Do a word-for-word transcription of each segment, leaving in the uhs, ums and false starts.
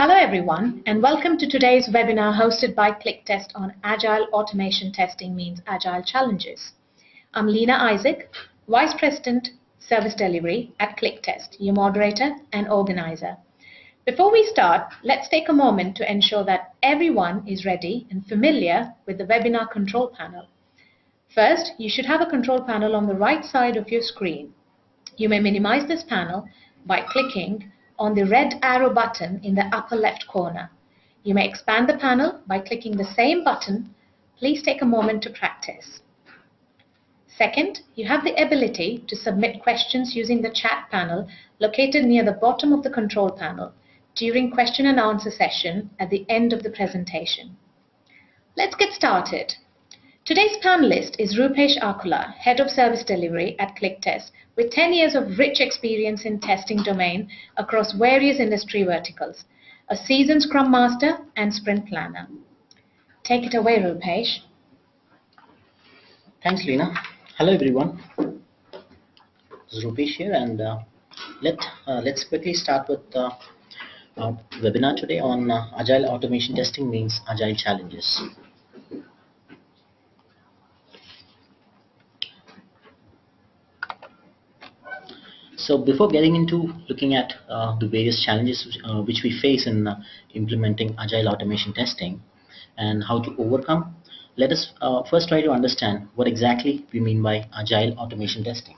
Hello everyone, and welcome to today's webinar hosted by ClicTest on Agile Automation Testing Means Agile Challenges. I'm Lina Isaac, Vice President, Service Delivery at ClicTest, your moderator and organizer. Before we start, let's take a moment to ensure that everyone is ready and familiar with the webinar control panel. First, you should have a control panel on the right side of your screen. You may minimize this panel by clicking on the red arrow button in the upper left corner. You may expand the panel by clicking the same button. Please take a moment to practice. Second, you have the ability to submit questions using the chat panel located near the bottom of the control panel during question and answer session at the end of the presentation. Let's get started. Today's panelist is Rupesh Akula, Head of Service Delivery at ClicTest, with ten years of rich experience in testing domain across various industry verticals, a seasoned Scrum Master and Sprint Planner. Take it away, Rupesh. Thanks, Lina. Hello, everyone. This is Rupesh here, and uh, let, uh, let's quickly start with uh, our webinar today on uh, Agile Automation Testing Means Agile Challenges. So before getting into looking at uh, the various challenges which, uh, which we face in uh, implementing Agile automation testing and how to overcome, let us uh, first try to understand what exactly we mean by Agile automation testing.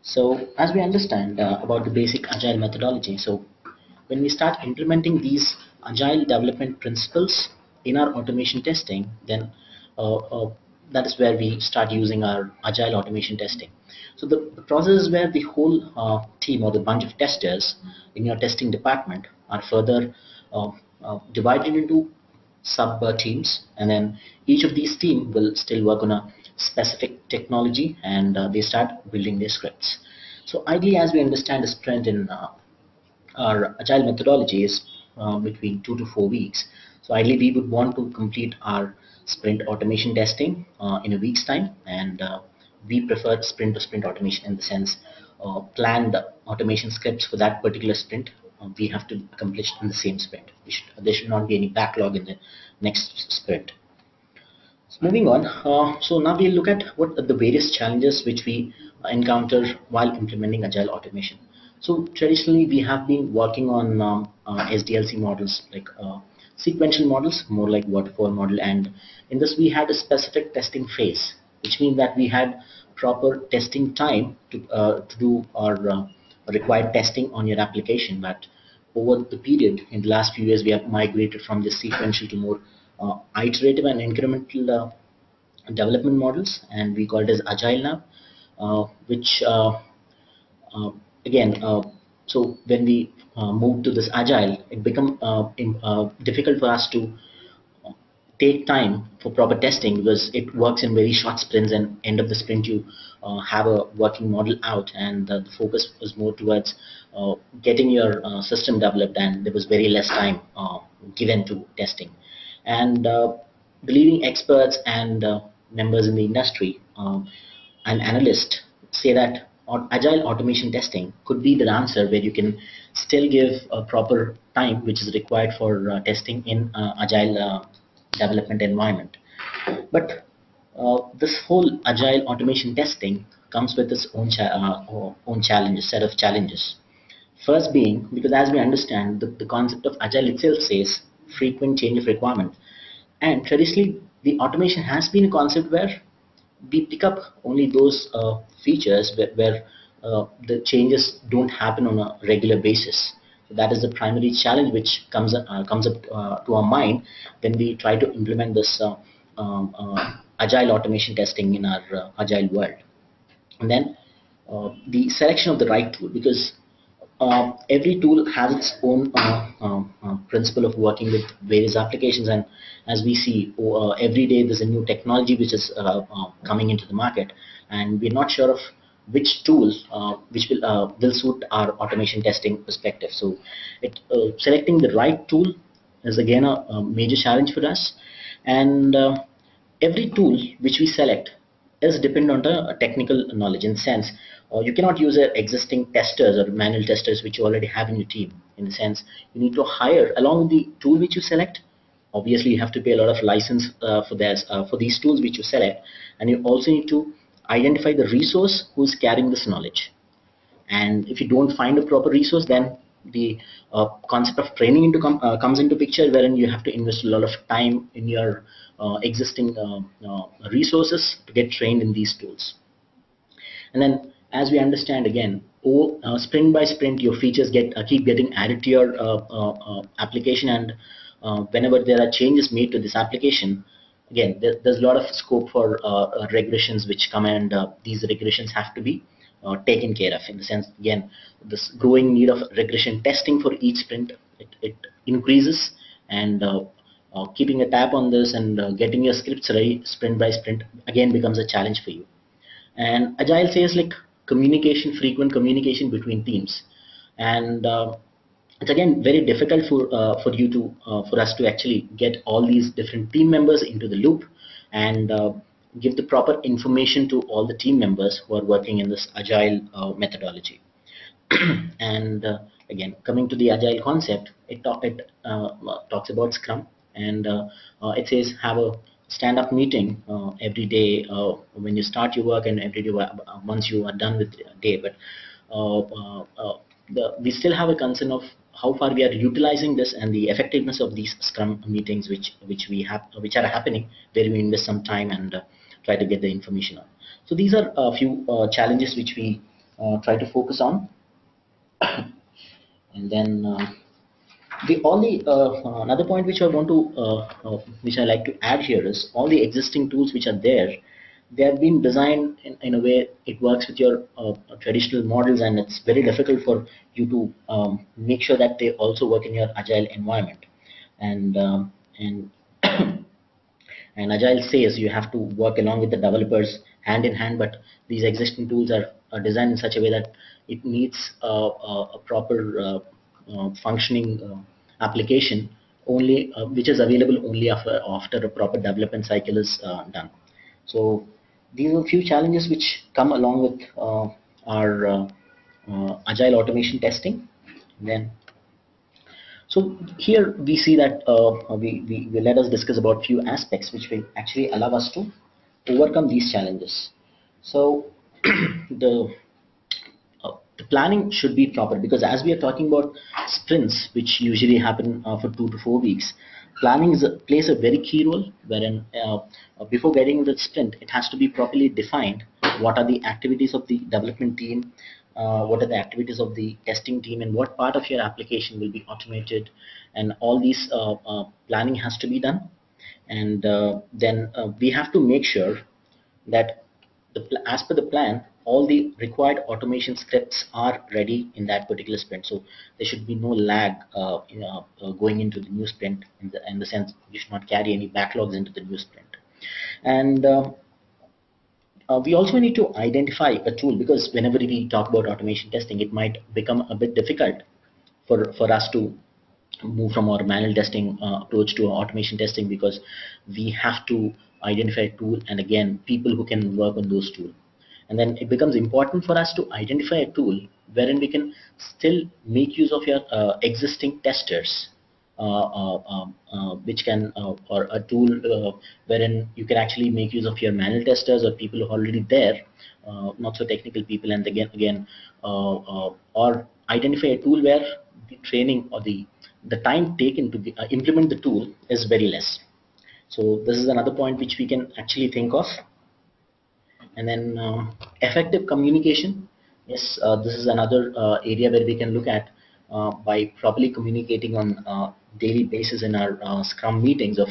So as we understand uh, about the basic Agile methodology, so when we start implementing these Agile development principles in our automation testing, then uh, uh, that is where we start using our Agile automation testing. So the, the process is where the whole uh, team or the bunch of testers in your testing department are further uh, uh, divided into sub uh, teams, and then each of these team will still work on a specific technology, and uh, they start building their scripts. So ideally, as we understand, a sprint in uh, our Agile methodology is uh, between two to four weeks. So ideally, we would want to complete our sprint automation testing uh, in a week's time, and uh, we prefer sprint to sprint automation in the sense uh, plan the automation scripts for that particular sprint uh, we have to accomplish in the same sprint. We should, there should not be any backlog in the next sprint. So moving on, uh, so now we'll look at what are the various challenges which we encounter while implementing Agile automation. So traditionally we have been working on um, uh, S D L C models, like uh, sequential models, more like waterfall model, and in this we had a specific testing phase, which means that we had proper testing time to, uh, to do our uh, required testing on your application. But over the period, in the last few years, we have migrated from the sequential to more uh, iterative and incremental uh, development models, and we call it as Agile now, uh, which uh, uh, again, uh, so when we uh, moved to this Agile, it became uh, uh, difficult for us to take time for proper testing, because it works in very short sprints, and end of the sprint you uh, have a working model out, and uh, the focus was more towards uh, getting your uh, system developed, and there was very less time uh, given to testing. And uh, the leading experts and uh, members in the industry um, and analysts say that Agile automation testing could be the answer, where you can still give a proper time which is required for uh, testing in uh, Agile uh, development environment. But uh, this whole Agile automation testing comes with its own cha uh, own challenges, set of challenges. First being, because as we understand, the, the concept of Agile itself says frequent change of requirement, and traditionally the automation has been a concept where we pick up only those uh, features where, where uh, the changes don't happen on a regular basis. That is the primary challenge which comes uh, comes up uh, to our mind when we try to implement this uh, um, uh, Agile automation testing in our uh, Agile world. And then uh, the selection of the right tool, because uh, every tool has its own uh, uh, uh, principle of working with various applications, and as we see uh, every day there's a new technology which is uh, uh, coming into the market, and we're not sure of which tool uh, which will uh, will suit our automation testing perspective. So it, uh, selecting the right tool is again a, a major challenge for us, and uh, every tool which we select is dependent on the technical knowledge. In sense, uh, you cannot use uh, existing testers or manual testers which you already have in your team. in the sense you need to hire along with the tool which you select. Obviously you have to pay a lot of license uh, for this, uh, for these tools which you select, and you also need to identify the resource who's carrying this knowledge. And if you don't find a proper resource, then the uh, concept of training into com uh, comes into picture, wherein you have to invest a lot of time in your uh, existing uh, uh, resources to get trained in these tools. And then, as we understand again, oh, uh, sprint by sprint, your features get uh, keep getting added to your uh, uh, uh, application, and uh, whenever there are changes made to this application, again, there, there's a lot of scope for uh, uh, regressions which come, and uh, these regressions have to be Uh, taken care of, in the sense, again, this growing need of regression testing for each sprint, it, it increases, and uh, uh, keeping a tab on this and uh, getting your scripts ready sprint by sprint again becomes a challenge for you. And Agile says, like, communication, frequent communication between teams, and uh, it's again very difficult for uh, for you to uh, for us to actually get all these different team members into the loop and uh, give the proper information to all the team members who are working in this Agile uh, methodology. And uh, again, coming to the Agile concept, it, talk, it uh, talks about Scrum, and uh, uh, it says have a stand-up meeting uh, every day uh, when you start your work, and every day once you are done with the day. But uh, uh, uh, the, we still have a concern of how far we are utilizing this and the effectiveness of these Scrum meetings, which which we have, which are happening, where we invest some time and. Uh, try to get the information on. So these are a few uh, challenges which we uh, try to focus on. And then uh, the only uh, another point which I want to uh, uh, which I like to add here is all the existing tools which are there, they have been designed in, in a way it works with your uh, traditional models, and it's very difficult for you to um, make sure that they also work in your Agile environment. And um, and And Agile says you have to work along with the developers hand in hand, but these existing tools are, are designed in such a way that it needs a, a, a proper uh, uh, functioning uh, application only, uh, which is available only after, after a proper development cycle is uh, done. So these are a few challenges which come along with uh, our uh, uh, Agile automation testing. And then, so here we see that uh, we, we, we let us discuss about few aspects which will actually allow us to overcome these challenges. So the, uh, the planning should be proper, because as we are talking about sprints which usually happen uh, for two to four weeks, planning is a, plays a very key role, wherein uh, before getting into the sprint, it has to be properly defined what are the activities of the development team, Uh, what are the activities of the testing team, and what part of your application will be automated, and all these uh, uh, planning has to be done. And uh, then uh, we have to make sure that the as per the plan, all the required automation scripts are ready in that particular sprint. So there should be no lag uh, in, uh, uh, going into the new sprint, in the, in the sense you should not carry any backlogs into the new sprint. And uh, Uh, we also need to identify a tool, because whenever we talk about automation testing, it might become a bit difficult for, for us to move from our manual testing uh, approach to automation testing, because we have to identify a tool and again people who can work on those tools. And then it becomes important for us to identify a tool wherein we can still make use of your uh, existing testers. Uh, uh, uh, which can uh, or a tool uh, wherein you can actually make use of your manual testers or people who are already there, uh, not so technical people, and again again uh, uh, or identify a tool where the training or the the time taken to be, uh, implement the tool is very less. So this is another point which we can actually think of. And then uh, effective communication, yes, uh, this is another uh, area where we can look at Uh, by properly communicating on uh, daily basis in our uh, Scrum meetings of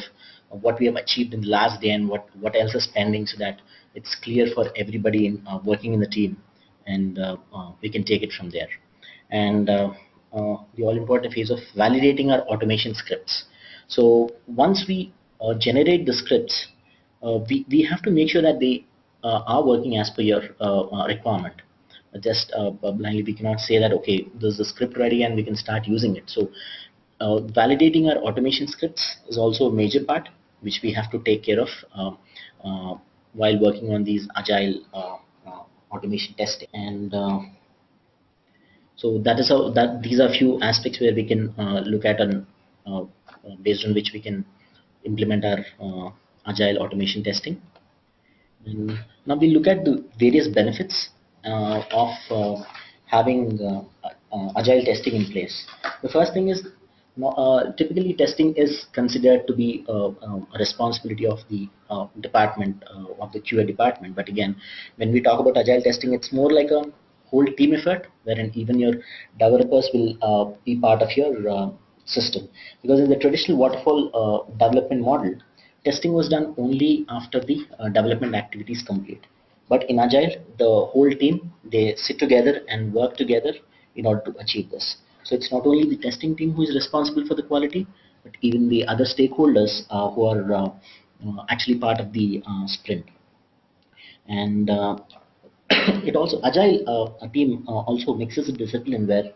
what we have achieved in the last day and what what else is pending, so that it's clear for everybody in uh, working in the team, and uh, uh, we can take it from there. And uh, uh, the all-important phase of validating our automation scripts. So once we uh, generate the scripts, uh, we, we have to make sure that they uh, are working as per your uh, uh, requirement. Just uh, blindly we cannot say that, okay, there's the script ready and we can start using it. So uh, validating our automation scripts is also a major part which we have to take care of uh, uh, while working on these Agile uh, uh, automation testing. And uh, So that is how that these are few aspects where we can uh, look at and uh, based on which we can implement our uh, agile automation testing. And now we look at the various benefits uh, of uh, having uh, uh, agile testing in place. The first thing is uh, typically testing is considered to be a, a responsibility of the uh, department uh, of the Q A department. But again, when we talk about agile testing, it's more like a whole team effort, wherein even your developers will uh, be part of your uh, system. Because in the traditional waterfall uh, development model, testing was done only after the uh, development activity is complete. But in Agile, the whole team, they sit together and work together in order to achieve this. So it's not only the testing team who is responsible for the quality, but even the other stakeholders uh, who are uh, uh, actually part of the uh, sprint. And uh, it also, Agile uh, team uh, also mixes a discipline where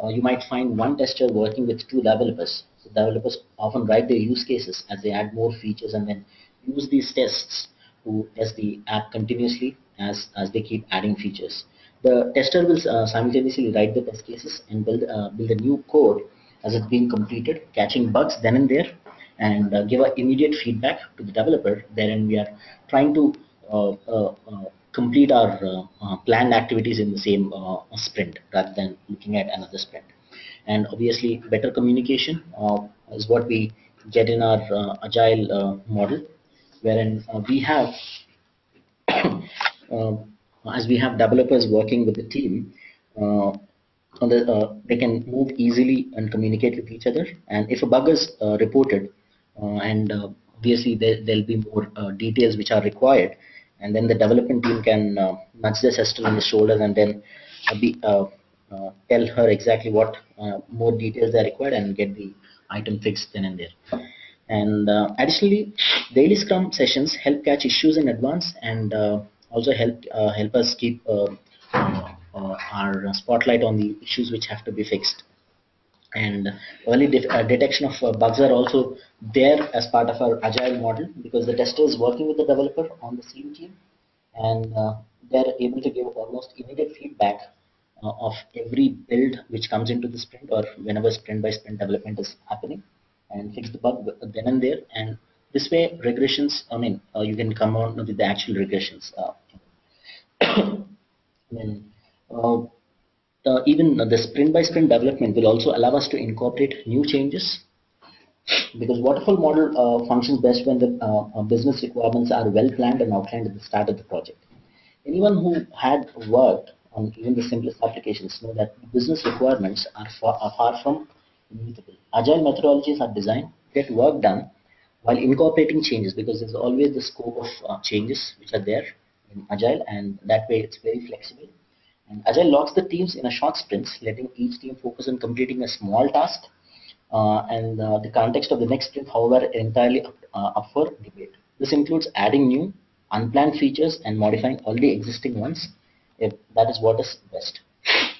Uh, you might find one tester working with two developers. So developers often write their use cases as they add more features and then use these tests to test the app continuously as, as they keep adding features. The tester will uh, simultaneously write the test cases and build, uh, build a new code as it's being completed, catching bugs then and there, and uh, give a immediate feedback to the developer. Therein we are trying to uh, uh, uh, complete our uh, uh, planned activities in the same uh, sprint rather than looking at another sprint. And obviously better communication uh, is what we get in our uh, agile uh, model, wherein uh, we have uh, as we have developers working with the team, uh, on the, uh, they can move easily and communicate with each other, and if a bug is uh, reported uh, and uh, obviously there will be more uh, details which are required, and then the development team can uh, nudge the sister on the shoulder and then uh, be, uh, uh, tell her exactly what uh, more details are required and get the item fixed then and there. And uh, additionally, daily Scrum sessions help catch issues in advance and uh, also help uh, help us keep uh, uh, uh, our spotlight on the issues which have to be fixed. And early de uh, detection of uh, bugs are also there as part of our agile model, because the tester is working with the developer on the same team, and uh, they're able to give almost immediate feedback uh, of every build which comes into the sprint or whenever sprint by sprint development is happening, and fix the bug then and there. And this way regressions, I mean, uh, you can come on with the actual regressions. Uh, I mean, uh, Uh, even the sprint by sprint development will also allow us to incorporate new changes, because waterfall model uh, functions best when the uh, business requirements are well planned and outlined at the start of the project. Anyone who had worked on even the simplest applications know that business requirements are far, are far from immutable. Agile methodologies are designed to get work done while incorporating changes, because there's always the scope of uh, changes which are there in Agile, and that way it's very flexible. And Agile locks the teams in a short sprints, letting each team focus on completing a small task, uh, and uh, the context of the next sprint, however, entirely up, uh, up for debate. This includes adding new, unplanned features and modifying already existing ones, if that is what is best.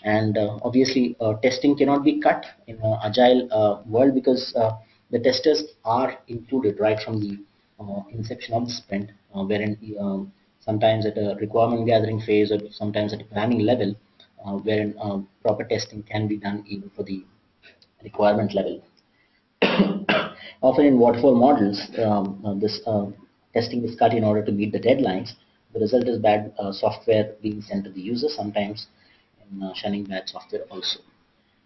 And uh, obviously, uh, testing cannot be cut in an Agile uh, world, because uh, the testers are included right from the uh, inception of the sprint, uh, wherein um, sometimes at a requirement gathering phase or sometimes at a planning level, uh, where uh, proper testing can be done even for the requirement level. Often in waterfall models, um, uh, this uh, testing is cut in order to meet the deadlines. The result is bad uh, software being sent to the user sometimes, and uh, shunning bad software also.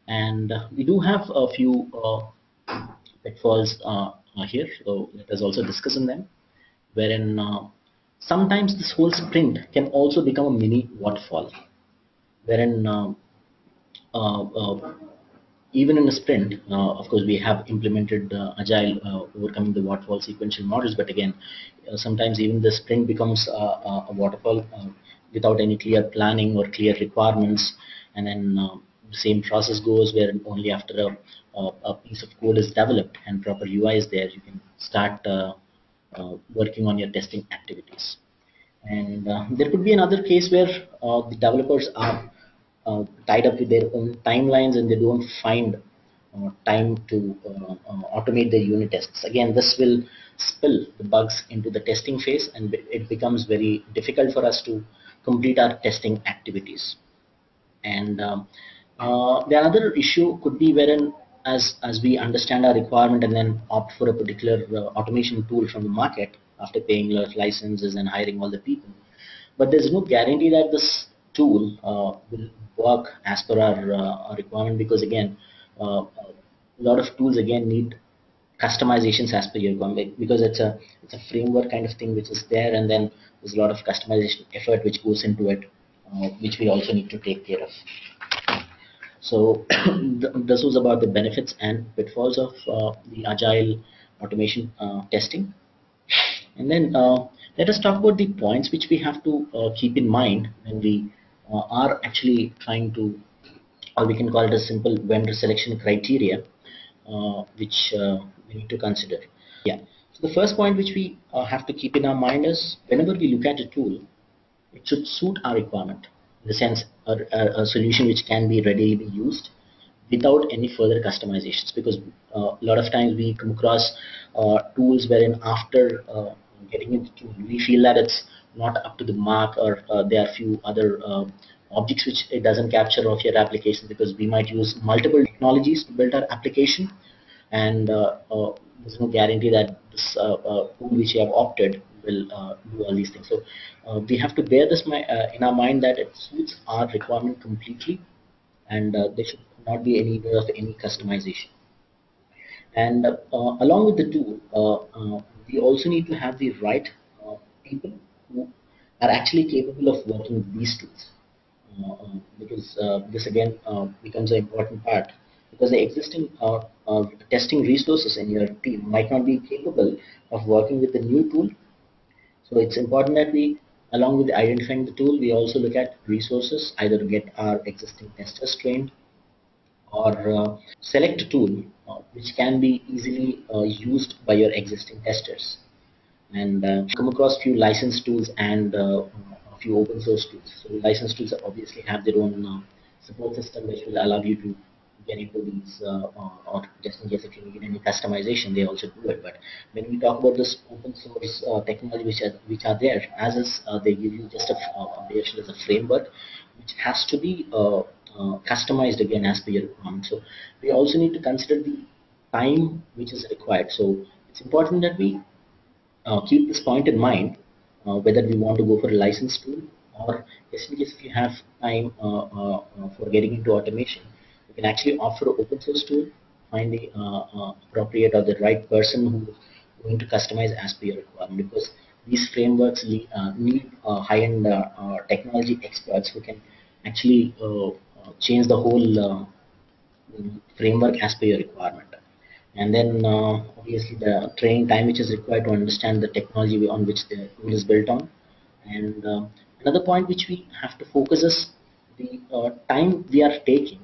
And uh, we do have a few uh, pitfalls uh, here, so let us also discuss on them, wherein uh, sometimes this whole sprint can also become a mini waterfall, wherein uh, uh, uh, even in a sprint, uh, of course, we have implemented uh, agile uh, overcoming the waterfall sequential models, but again, uh, sometimes even the sprint becomes uh, a waterfall uh, without any clear planning or clear requirements, and then uh, the same process goes, where only after a, a, a piece of code is developed and proper U I is there, you can start uh, Uh, working on your testing activities. And uh, there could be another case where uh, the developers are uh, tied up with their own timelines and they don't find uh, time to uh, uh, automate their unit tests. Again, this will spill the bugs into the testing phase, and it becomes very difficult for us to complete our testing activities. And um, Uh, the other issue could be wherein as as we understand our requirement and then opt for a particular uh, automation tool from the market after paying licenses and hiring all the people, but there's no guarantee that this tool uh, will work as per our, uh, our requirement, because again uh, a lot of tools again need customizations as per your requirement, because it's a it's a framework kind of thing which is there, and then there's a lot of customization effort which goes into it, uh, which we also need to take care of. So this was about the benefits and pitfalls of uh, the agile automation uh, testing. And then uh, let us talk about the points which we have to uh, keep in mind when we uh, are actually trying to, or we can call it a simple vendor selection criteria, uh, which uh, we need to consider. Yeah. So the first point which we uh, have to keep in our mind is whenever we look at a tool, it should suit our requirement. In the sense, a, a, a solution which can be readily be used without any further customizations, because uh, a lot of times we come across uh, tools wherein after uh, getting into tool, we feel that it's not up to the mark, or uh, there are few other uh, objects which it doesn't capture of your application, because we might use multiple technologies to build our application, and uh, uh, there's no guarantee that this uh, uh, tool which you have opted will uh, do all these things. So uh, we have to bear this my, uh, in our mind that it suits our requirement completely, and uh, there should not be any way of any customization. And uh, uh, along with the tool, uh, uh, we also need to have the right uh, people who are actually capable of working with these tools, uh, uh, because uh, this again uh, becomes an important part, because the existing uh, uh, testing resources in your team might not be capable of working with the new tool. So it's important that we, along with identifying the tool, we also look at resources, either get our existing testers trained, or uh, select a tool uh, which can be easily uh, used by your existing testers, and uh, come across few licensed tools and uh, a few open source tools. So licensed tools obviously have their own uh, support system which will allow you to get into these, uh, or just in case if you need any customization, they also do it. But when we talk about this open source uh, technology which are, which are there, as is, uh, they give you just a, uh, as a framework which has to be uh, Uh, customized again as per your requirement. So we also need to consider the time which is required. So it's important that we uh, keep this point in mind, uh, whether we want to go for a license tool, or just in case if you have time uh, uh, for getting into automation, you can actually offer an open source tool, find the uh, uh, appropriate or the right person who is going to customize as per your requirement, because these frameworks need, uh, need uh, high-end uh, uh, technology experts who can actually uh, change the whole uh, framework as per your requirement. And then uh, obviously the training time which is required to understand the technology on which the tool is built on. And uh, another point which we have to focus is the uh, time we are taking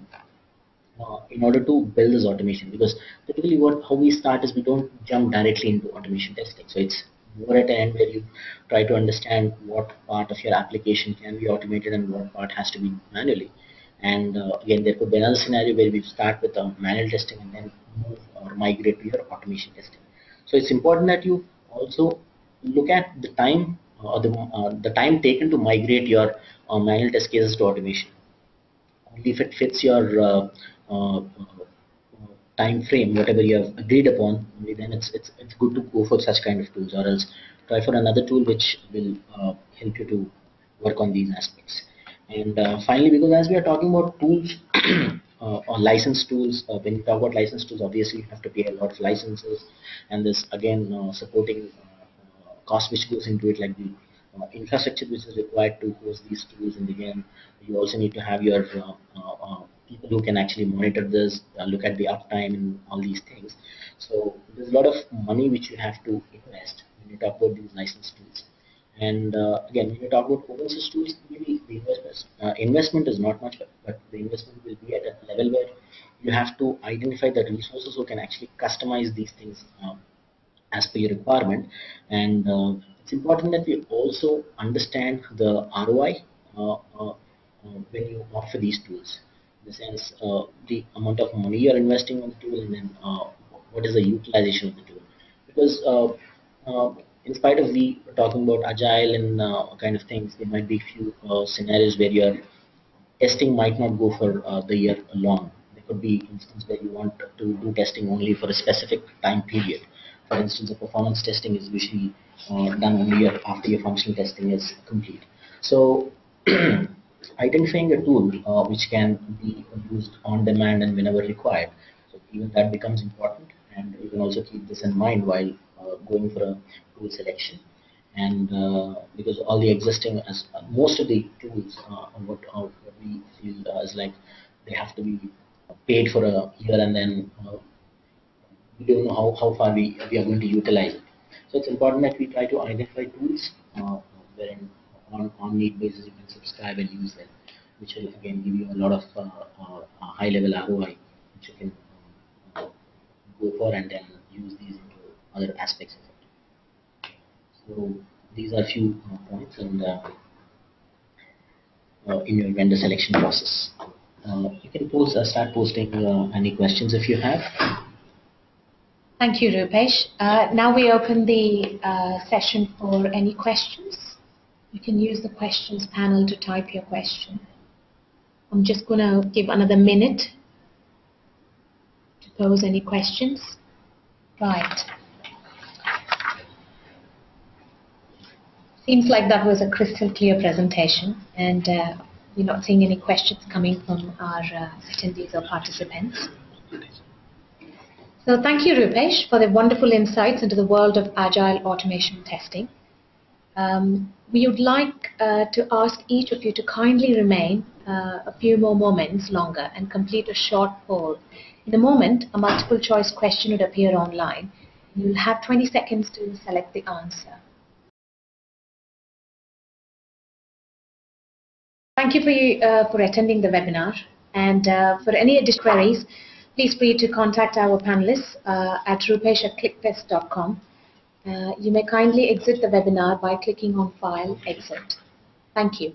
uh, in order to build this automation, because typically what how we start is we don't jump directly into automation testing. So it's more at an end where you try to understand what part of your application can be automated and what part has to be manually. And uh, again, there could be another scenario where we start with uh, manual testing and then move or migrate to your automation testing. So it's important that you also look at the time or uh, the, uh, the time taken to migrate your uh, manual test cases to automation. Only if it fits your uh, uh, time frame, whatever you have agreed upon, only then it's, it's, it's good to go for such kind of tools, or else try for another tool which will uh, help you to work on these aspects. And uh, finally, because as we are talking about tools uh, or license tools, uh, when you talk about license tools, obviously you have to pay a lot of licenses, and this again uh, supporting uh, cost which goes into it, like the uh, infrastructure which is required to host these tools. And again, you also need to have your uh, uh, people who can actually monitor this, uh, look at the uptime and all these things. So there's a lot of money which you have to invest when you talk about these license tools. And uh, again, when you talk about open source tools, really the investment, uh, investment is not much, but the investment will be at a level where you have to identify the resources who can actually customize these things um, as per your requirement. And uh, it's important that we also understand the R O I uh, uh, when you offer these tools. In the sense, uh, the amount of money you're investing on the tool, and then uh, what is the utilization of the tool. Because uh, uh, in spite of we talking about agile and uh, kind of things, there might be few uh, scenarios where you're testing might not go for uh, the year long. There could be instances where you want to do testing only for a specific time period. For instance, the performance testing is usually uh, done only after your functional testing is complete. So identifying a tool uh, which can be used on demand and whenever required, so even that becomes important, and you can also keep this in mind while uh, going for a tool selection. And uh, because all the existing, as uh, most of the tools uh, what, uh, what we feel uh, is like they have to be paid for a year, and then uh, we don't know how, how far we, we are going to utilize it. So it's important that we try to identify tools uh, wherein on, on need basis you can subscribe and use them, which will again give you a lot of uh, uh, high level R O I which you can uh, go for and then use these into other aspects of it. So these are few uh, points and uh, uh, in your vendor selection process. Uh, you can post, uh, start posting uh, any questions if you have. Thank you, Rupesh. Uh, now we open the uh, session for any questions. You can use the questions panel to type your question. I'm just going to give another minute to pose any questions. Right. Seems like that was a crystal clear presentation, and uh, we're not seeing any questions coming from our uh, attendees or participants. So thank you, Rupesh, for the wonderful insights into the world of agile automation testing. Um, we would like uh, to ask each of you to kindly remain uh, a few more moments longer and complete a short poll. In a moment, a multiple choice question would appear online. You'll have twenty seconds to select the answer. Thank you for, you, uh, for attending the webinar, and uh, for any additional queries, please feel free to contact our panelists uh, at rupesh at click test dot com. Uh, you may kindly exit the webinar by clicking on File Exit. Thank you.